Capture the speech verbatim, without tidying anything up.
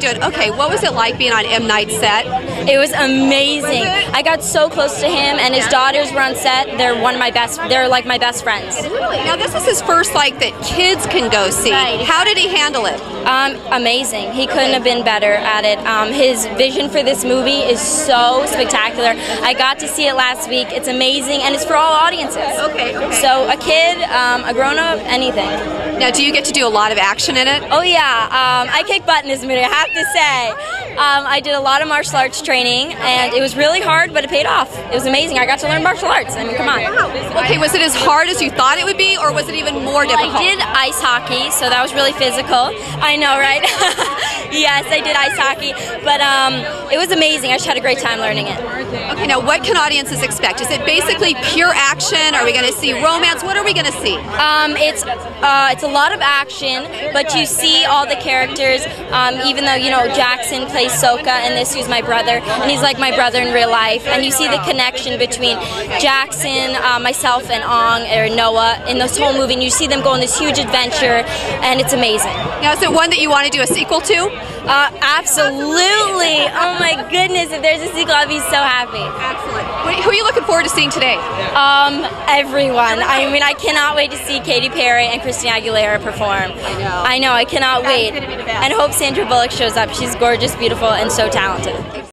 doing. Okay, what was it like being on M. Night's set? It was amazing. Was it? I got so close to him, and his yeah. daughters were on set. They're one of my best. They're like my best friends. Really? Now this is his first like that kids can go see. Right. How did he handle it? Um, amazing. He couldn't have been better at it. Um, his vision for this movie is so spectacular. I got to see it last week. It's amazing, and it's for all audiences. Okay. okay. So a kid, um, a grown-up, anything. Now, do you get to do a lot of action in it? Oh yeah. Um, I kick butt in this movie, I have to say. Um, I did a lot of martial arts training, and it was really hard, but it paid off. It was amazing. I got to learn martial arts. I mean, come on. Wow. Okay, was it as hard as you thought it would be, or was it even more well, difficult? I did ice hockey, so that was really physical. I know, right? Yes, I did ice hockey, but um, it was amazing. I just had a great time learning it. Okay, now what can audiences expect? Is it basically pure action? Are we going to see romance? What are we going to see? Um, it's uh, it's a lot of action, but you see all the characters. Um, even though you know Jackson plays Sokka, and this who's my brother, and he's like my brother in real life, and you see the connection between Jackson, uh, myself, and Ong or Noah in this whole movie, and you see them go on this huge adventure, and it's amazing. Now, is it one that you want to do a sequel to? Uh, absolutely! Oh my goodness, if there's a sequel, I'll be so happy. Excellent. Who are you looking forward to seeing today? Um, everyone. I mean, I cannot wait to see Katy Perry and Christina Aguilera perform. I know. I know, I cannot wait. And hope Sandra Bullock shows up. She's gorgeous, beautiful, and so talented.